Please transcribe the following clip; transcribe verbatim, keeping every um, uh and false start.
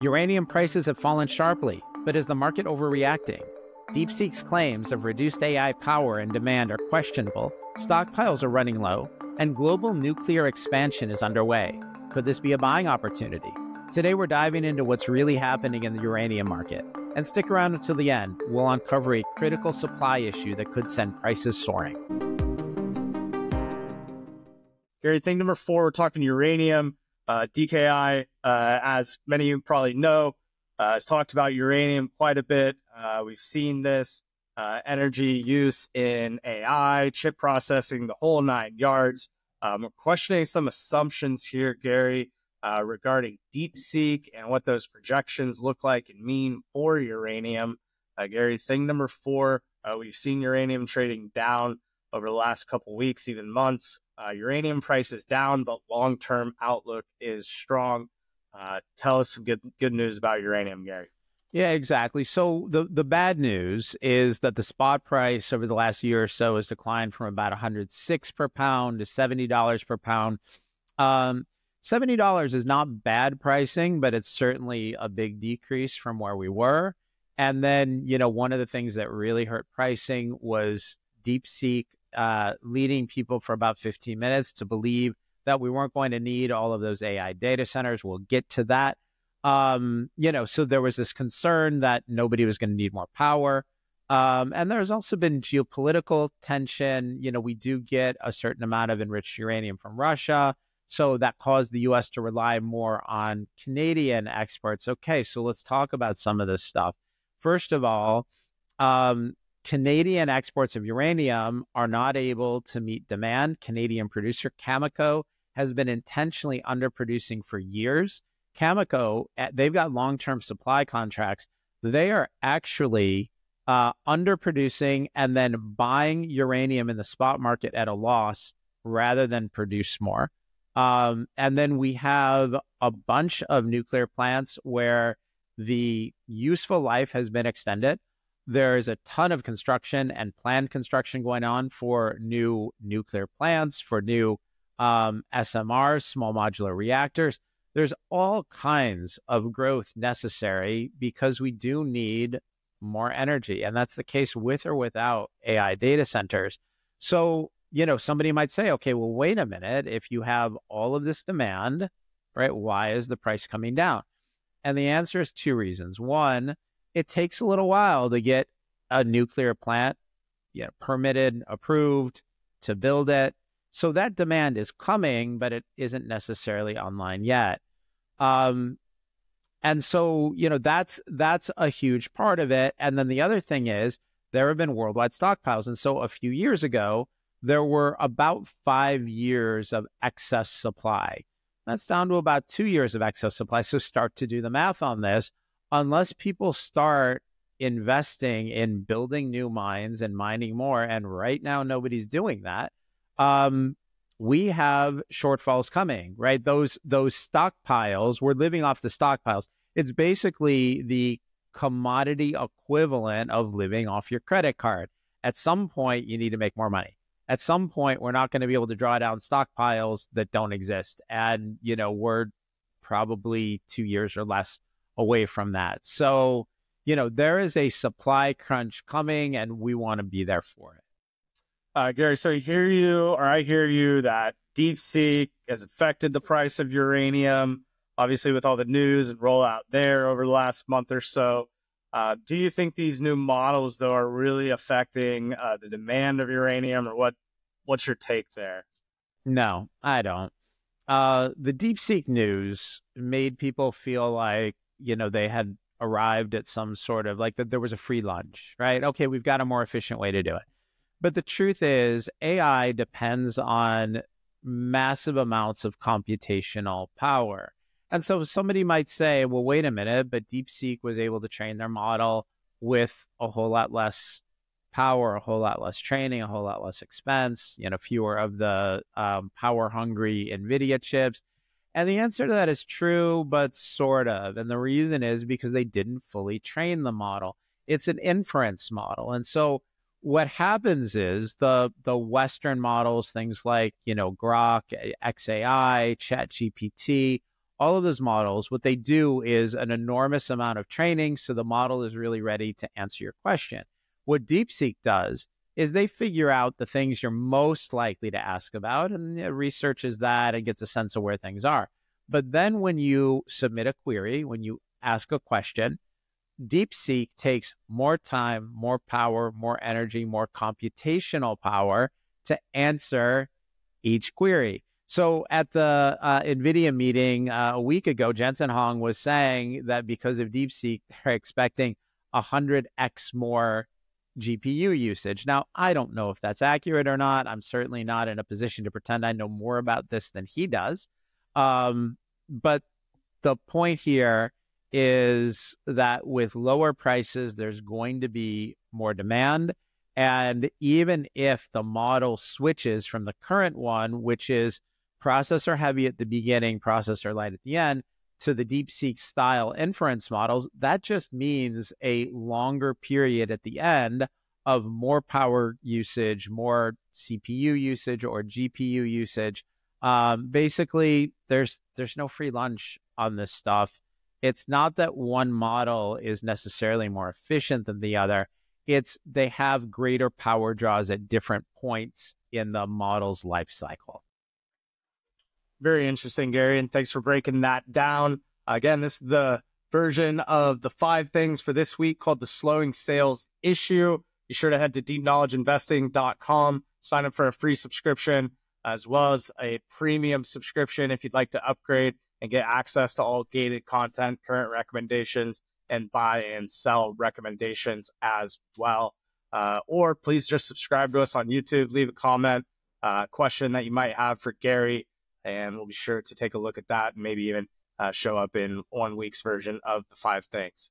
Uranium prices have fallen sharply, but is the market overreacting? DeepSeek's claims of reduced A I power and demand are questionable, stockpiles are running low, and global nuclear expansion is underway. Could this be a buying opportunity? Today we're diving into what's really happening in the uranium market. And stick around until the end, we'll uncover a critical supply issue that could send prices soaring. Gary, thing number four, we're talking uranium. Uh, D K I, uh, as many of you probably know, uh, has talked about uranium quite a bit. Uh, we've seen this uh, energy use in A I, chip processing, the whole nine yards. Um, we're questioning some assumptions here, Gary, uh, regarding DeepSeek and what those projections look like and mean for uranium. Uh, Gary, thing number four, uh, we've seen uranium trading down over the last couple weeks, even months. Uh, uranium price is down, but long-term outlook is strong. Uh, tell us some good good news about uranium, Gary. Yeah, exactly. So the, the bad news is that the spot price over the last year or so has declined from about one hundred six dollars per pound to seventy dollars per pound. Um, seventy dollars is not bad pricing, but it's certainly a big decrease from where we were. And then, you know, one of the things that really hurt pricing was DeepSeek uh, leading people for about fifteen minutes to believe that we weren't going to need all of those A I data centers. We'll get to that. Um, you know, so there was this concern that nobody was going to need more power. Um, and there's also been geopolitical tension. You know, we do get a certain amount of enriched uranium from Russia. So that caused the U S to rely more on Canadian experts. Okay, so let's talk about some of this stuff. First of all, um, Canadian exports of uranium are not able to meet demand. Canadian producer Cameco has been intentionally underproducing for years. Cameco, they've got long-term supply contracts. They are actually uh, underproducing and then buying uranium in the spot market at a loss rather than produce more. Um, and then we have a bunch of nuclear plants where the useful life has been extended. There is a ton of construction and planned construction going on for new nuclear plants, for new um, S M Rs, small modular reactors. There's all kinds of growth necessary because we do need more energy. And that's the case with or without A I data centers. So, you know, somebody might say, okay, well, wait a minute. If you have all of this demand, right, why is the price coming down? And the answer is two reasons. One, it takes a little while to get a nuclear plant, you know, permitted, approved, to build it. So that demand is coming, but it isn't necessarily online yet. Um, and so, you know, that's, that's a huge part of it. And then the other thing is there have been worldwide stockpiles. And so a few years ago, there were about five years of excess supply. That's down to about two years of excess supply. So start to do the math on this. Unless people start investing in building new mines and mining more, and right now nobody's doing that, um, we have shortfalls coming, right? Those, those stockpiles, we're living off the stockpiles. It's basically the commodity equivalent of living off your credit card. At some point, you need to make more money. At some point, we're not going to be able to draw down stockpiles that don't exist. And, you know, we're probably two years or less away from that. So, you know, there is a supply crunch coming and we want to be there for it. Uh, Gary, so I hear you, or I hear you, that DeepSeek has affected the price of uranium, obviously with all the news and rollout there over the last month or so. Uh, do you think these new models, though, are really affecting uh, the demand of uranium, or what? What's your take there? No, I don't. Uh, the DeepSeek news made people feel like, you know, they had arrived at some sort of like that there was a free lunch, right? Okay, we've got a more efficient way to do it. But the truth is A I depends on massive amounts of computational power. And so somebody might say, well, wait a minute, but DeepSeek was able to train their model with a whole lot less power, a whole lot less training, a whole lot less expense, you know, fewer of the um, power-hungry NVIDIA chips. And the answer to that is true, but sort of. And the reason is because they didn't fully train the model. It's an inference model. And so what happens is the, the Western models, things like, you know, Grok, X A I, ChatGPT, all of those models, what they do is an enormous amount of training, so the model is really ready to answer your question. What DeepSeek does is they figure out the things you're most likely to ask about and it researches that and gets a sense of where things are. But then when you submit a query, when you ask a question, DeepSeek takes more time, more power, more energy, more computational power to answer each query. So at the uh, NVIDIA meeting uh, a week ago, Jensen Hong was saying that because of DeepSeek, they're expecting one hundred X more G P U usage. Now, I don't know if that's accurate or not. I'm certainly not in a position to pretend I know more about this than he does. Um, but the point here is that with lower prices, there's going to be more demand. And even if the model switches from the current one, which is processor heavy at the beginning, processor light at the end, to the DeepSeek style inference models, that just means a longer period at the end of more power usage, more C P U usage or G P U usage. Um, basically, there's, there's no free lunch on this stuff. It's not that one model is necessarily more efficient than the other. It's they have greater power draws at different points in the model's life cycle. Very interesting, Gary, and thanks for breaking that down. Again, this is the version of the five things for this week called the slowing sales issue. Be sure to head to deep knowledge investing dot com, sign up for a free subscription as well as a premium subscription if you'd like to upgrade and get access to all gated content, current recommendations, and buy and sell recommendations as well. Uh, or please just subscribe to us on YouTube, leave a comment, uh, question that you might have for Gary, and we'll be sure to take a look at that and maybe even uh, show up in one week's version of the five things.